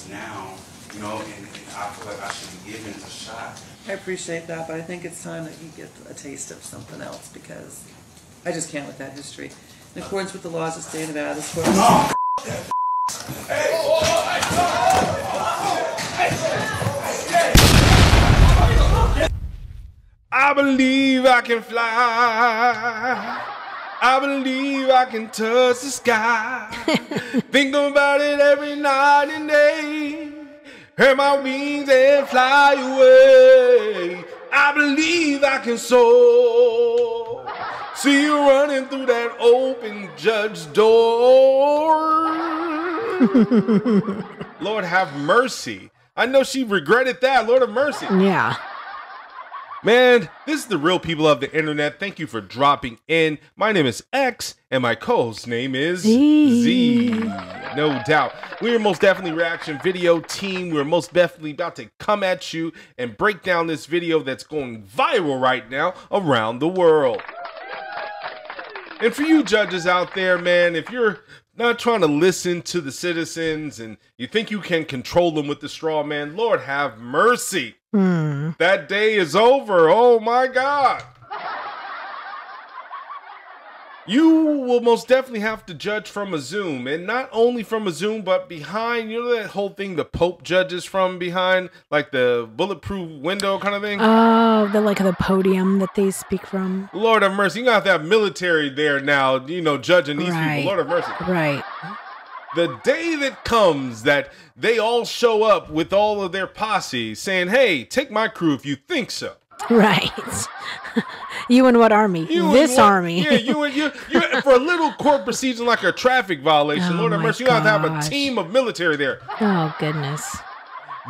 times now, you know, and I feel like I should be given a shot. I appreciate that, but I think it's time that you get a taste of something else, because I just can't with that history. In accordance with the laws of the state of Nevada, this court... Oh, that hey, oh, I saw it. I believe I can fly. I believe I can touch the sky. Think about it every night and day. Hurt my wings and fly away. I believe I can soar. See you running through that open judge door. Lord have mercy. I know she regretted that. Lord have mercy. Yeah. Man, this is the Real People of the Internet. Thank you for dropping in. My name is X, and my co-host's name is Z. No doubt. We're most definitely reaction video team. We're most definitely about to come at you and break down this video that's going viral right now around the world. And for you judges out there, man, if you're not trying to listen to the citizens and you think you can control them with the straw man, Lord have mercy. That day is over. Oh my God. You will most definitely have to judge from a Zoom, and not only from a Zoom, but behind, you know, that whole thing the Pope judges from behind, like the bulletproof window kind of thing. Oh, the like the podium that they speak from. Lord have mercy. You got that military there now, you know, judging these people. Lord have mercy. Right. The day that comes that they all show up with all of their posse saying, hey, take my crew if you think so. Right. You and what army? You this what, army. Yeah, you and you for a little court proceeding like a traffic violation. Oh, Lord have mercy, you have to have a team of military there. Oh, goodness.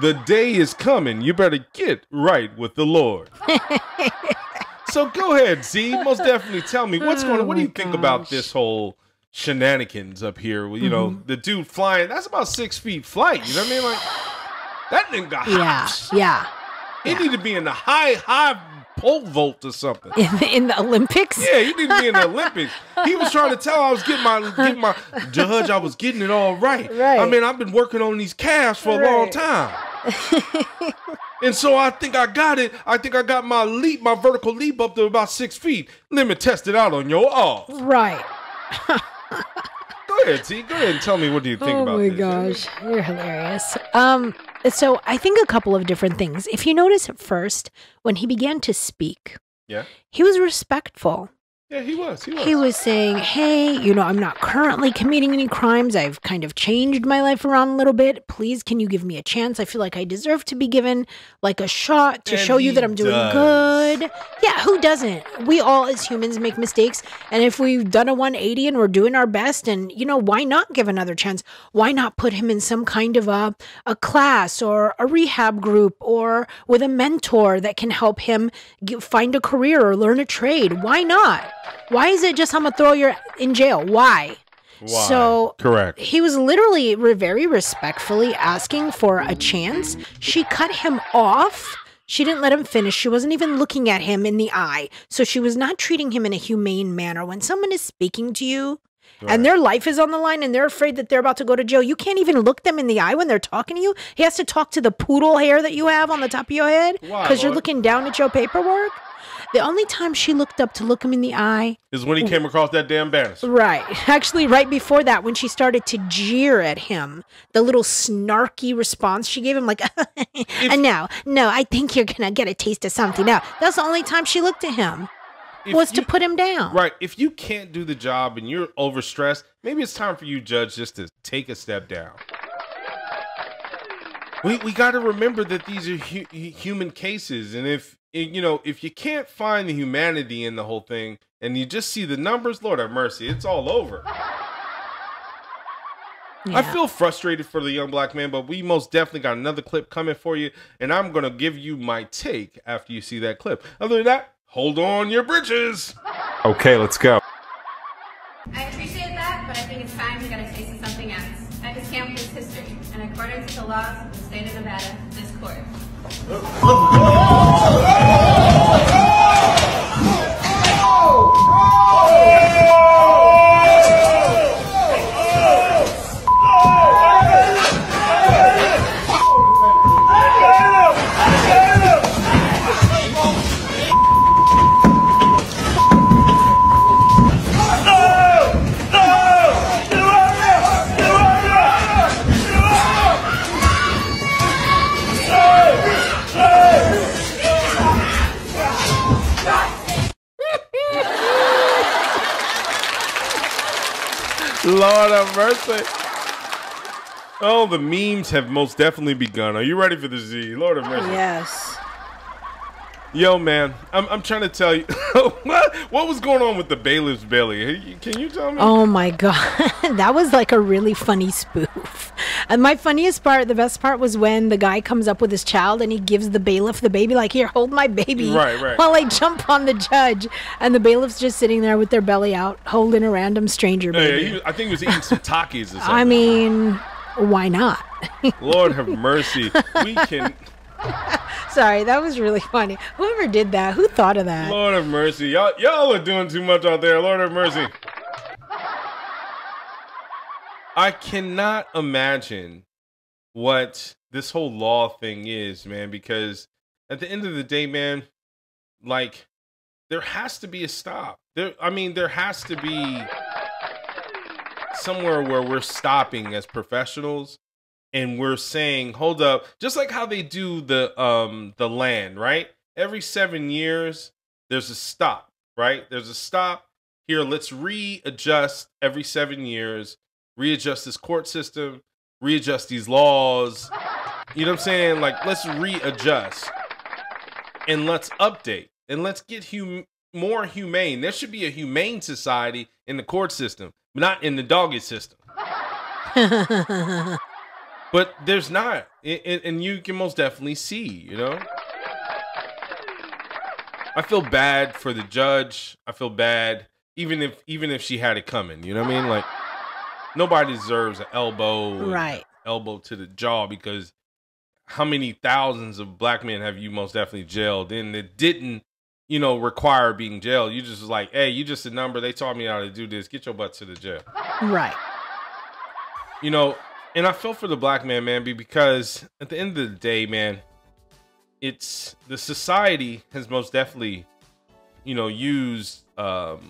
The day is coming. You better get right with the Lord. So go ahead, Z. Most definitely tell me what's going on. What do you think about this whole shenanigans up here? Well, you know, the dude flying, that's about 6 feet flight. You know what I mean? Like, that nigga got hops. Yeah. He need to be in the high pole vault or something. In the Olympics? Yeah, he need to be in the Olympics. He was trying to tell I was getting my judge, I was getting it all right. I mean, I've been working on these calves for a long time. And so I think I got it. I think I got my leap, my vertical leap up to about 6 feet. Let me test it out on your arms. Right. Go ahead, T. Go ahead and tell me what do you think about this. Oh my gosh, you're hilarious. So I think a couple of different things. If you notice at first, when he began to speak, he was respectful. Yeah, he was. He was saying, hey, you know, I'm not currently committing any crimes. I've kind of changed my life around a little bit. Please, can you give me a chance? I feel like I deserve to be given like a shot to show you that I'm doing good. Yeah, who doesn't? We all as humans make mistakes. And if we've done a 180 and we're doing our best, and, you know, why not give another chance? Why not put him in some kind of a class or a rehab group or with a mentor that can help him find a career or learn a trade? Why not? Why is it just I'm gonna throw you in jail? Why? So correct. He was literally very respectfully asking for a chance. She cut him off. She didn't let him finish. She wasn't even looking at him in the eye. So she was not treating him in a humane manner. When someone is speaking to you and their life is on the line and they're afraid that they're about to go to jail, you can't even look them in the eye when they're talking to you. He has to talk to the poodle hair that you have on the top of your head because you're looking down at your paperwork. The only time she looked up to look him in the eye is when he came across that damn banister. Right. Actually, right before that, when she started to jeer at him, the little snarky response she gave him, like, no, I think you're going to get a taste of something now. That's the only time she looked at him was to put him down. Right. If you can't do the job and you're overstressed, maybe it's time for you, Judge, just to take a step down. We got to remember that these are human cases, and if you can't find the humanity in the whole thing and you just see the numbers, Lord have mercy, it's all over. Yeah. I feel frustrated for the young black man, but we most definitely got another clip coming for you, and I'm going to give you my take after you see that clip. Other than that, hold on your britches. Okay, let's go. I appreciate that, but I think it's time we got a taste of something else. I just can't believe history, and according to the laws of the state of Nevada, this court. Lord have mercy. Oh, the memes have most definitely begun. Are you ready for the Z? Lord have mercy. Yes. Yo, man, I'm trying to tell you what was going on with the bailiff's belly. Can you tell me? Oh my God, that was like a really funny spoof. And my funniest part, the best part, was when the guy comes up with his child and he gives the bailiff the baby, like, here, hold my baby, right, while I jump on the judge. And the bailiff's just sitting there with their belly out, holding a random stranger baby. Yeah, he was, I think he was eating some Takis or something. I mean, why not? Lord have mercy. We can. Sorry, that was really funny. Whoever did that, who thought of that? Lord have mercy. Y'all are doing too much out there. Lord have mercy. I cannot imagine what this whole law thing is, man, because at the end of the day, man, like, there has to be a stop. There has to be somewhere where we're stopping as professionals. And we're saying, hold up, just like how they do the land, right? Every 7 years, there's a stop, right? There's a stop here. Let's readjust every 7 years, readjust this court system, readjust these laws. You know what I'm saying? Like, let's readjust and let's update and let's get more humane. There should be a humane society in the court system, not in the doggy system. But there's not, and you can most definitely see, you know? I feel bad for the judge. I feel bad, even if she had it coming, you know what I mean? Like, nobody deserves an elbow, right? Elbow to the jaw, because how many thousands of black men have you most definitely jailed, and it didn't, you know, require being jailed. You just was like, hey, you just a number. They taught me how to do this. Get your butt to the jail. Right. You know, and I feel for the black man, man, because at the end of the day, man, it's the society has most definitely, you know, used black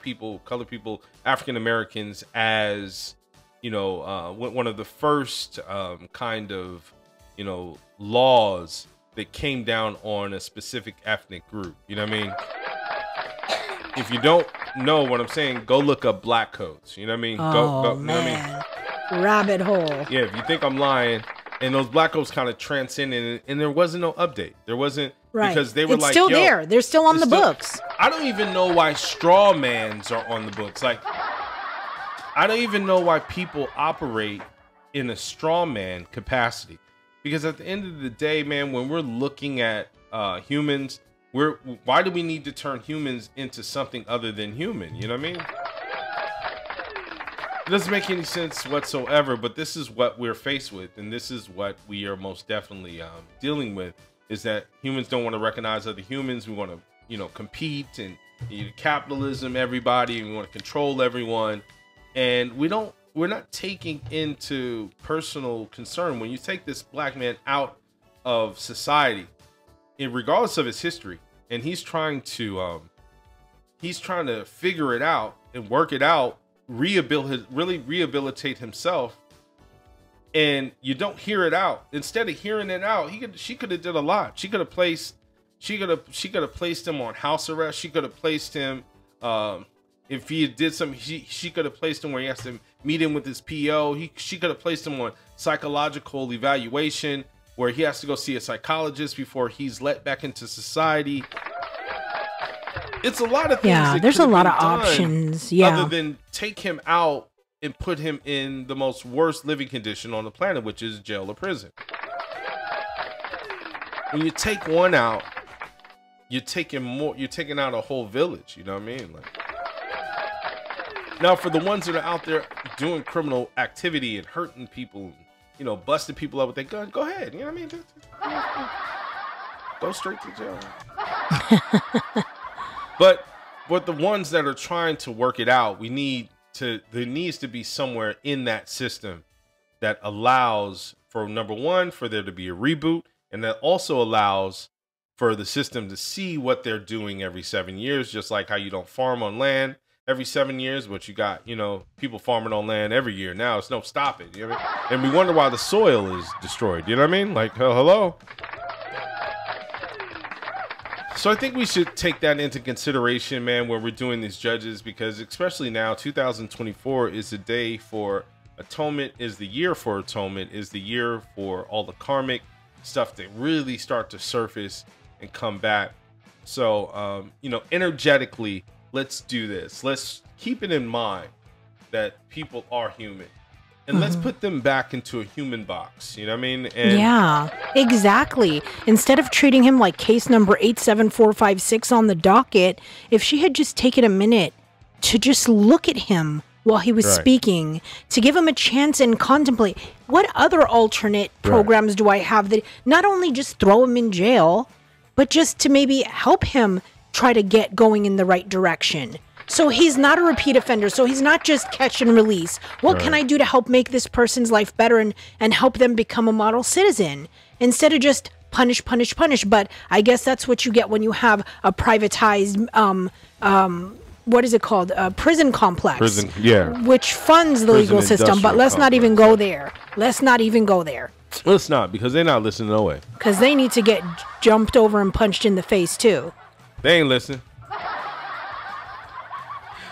people, colored people, African Americans as, you know, one of the first kind of, you know, laws that came down on a specific ethnic group. You know what I mean? If you don't know what I'm saying, go look up black codes. You know what I mean? Go, man. You know what I mean? Rabbit hole. Yeah, if you think I'm lying, and those black codes kind of transcended, and there wasn't no update. There wasn't, right? Because they were it's like, still there. They're still on the books. I don't even know why straw mans are on the books. Like, I don't even know why people operate in a straw man capacity. Because at the end of the day, man, when we're looking at humans, why do we need to turn humans into something other than human? You know what I mean? It doesn't make any sense whatsoever, but this is what we're faced with. And this is what we are most definitely dealing with, is that humans don't want to recognize other humans. We want to, you know, compete and capitalism, everybody, and we want to control everyone. And we're not taking into personal concern. When you take this black man out of society, regardless of his history, and he's trying to figure it out and work it out, really rehabilitate himself, and you don't hear it out. Instead of hearing it out, she could have did a lot. She could have placed him on house arrest. She could have placed him, if he did something, she could have placed him where he has to meet him with his PO. She could have placed him on psychological evaluation, where he has to go see a psychologist before he's let back into society. It's a lot of things. Yeah, there's a lot of options. Yeah. Other than take him out and put him in the most worst living condition on the planet, which is jail or prison. When you take one out, you're taking out a whole village. You know what I mean? Like, now for the ones that are out there doing criminal activity and hurting people, you know, busting people up with their gun, go ahead. You know what I mean? Go straight to jail. But the ones that are trying to work it out, there needs to be somewhere in that system that allows for, number one, for there to be a reboot, and that also allows for the system to see what they're doing every 7 years, just like how you don't farm on land every 7 years, but you got, you know, people farming on land every year. Now it's no stopping. You know what I mean? And we wonder why the soil is destroyed. You know what I mean? Like, hello. So I think we should take that into consideration, man, when we're doing these judges, because especially now, 2024 is the day for atonement, is the year for atonement, is the year for all the karmic stuff that really start to surface and come back. So, you know, energetically, let's do this. Let's keep it in mind that people are human. And let's put them back into a human box. You know what I mean? And yeah, exactly. Instead of treating him like case number 87456 on the docket, if she had just taken a minute to just look at him while he was speaking, to give him a chance and contemplate, what other alternate programs do I have that not only just throw him in jail, but just to maybe help him try to get going in the right direction? So he's not a repeat offender. So he's not just catch and release. What can I do to help make this person's life better and help them become a model citizen? Instead of just punish, punish, punish. But I guess that's what you get when you have a privatized, what is it called? A prison complex. Prison, which funds the legal system. But let's not even go there. Let's not even go there. Let's not, because they're not listening no way. Because they need to get jumped over and punched in the face too. They ain't listening.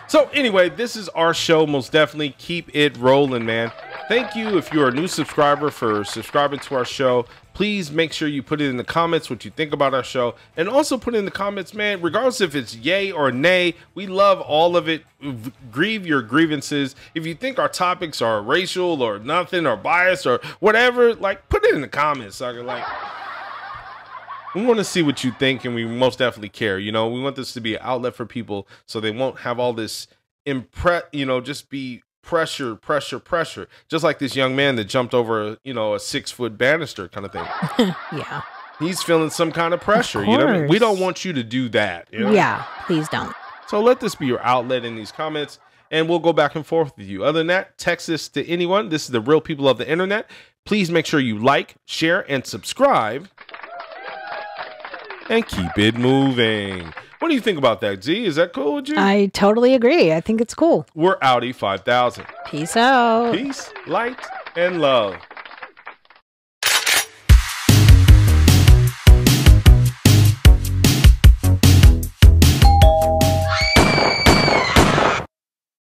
So anyway, this is our show. Most definitely keep it rolling, man. Thank you if you're a new subscriber for subscribing to our show. Please make sure you put it in the comments what you think about our show. And also put in the comments, man, regardless if it's yay or nay, we love all of it. Grieve your grievances. If you think our topics are racial or nothing or biased or whatever, like, put it in the comments. Sucker. Like, we want to see what you think, and we most definitely care. You know, we want this to be an outlet for people so they won't have all this you know, just be pressure, pressure, pressure. Just like this young man that jumped over, you know, a 6-foot banister kind of thing. Yeah. He's feeling some kind of pressure. Of course. You know what I mean? We don't want you to do that. You know? Yeah, please don't. So let this be your outlet in these comments, and we'll go back and forth with you. Other than that, text this to anyone. This is the Real People of the Internet. Please make sure you like, share, and subscribe. And keep it moving. What do you think about that, Z? Is that cool with you? I totally agree. I think it's cool. We're Audi 5000. Peace out. Peace, light, and love.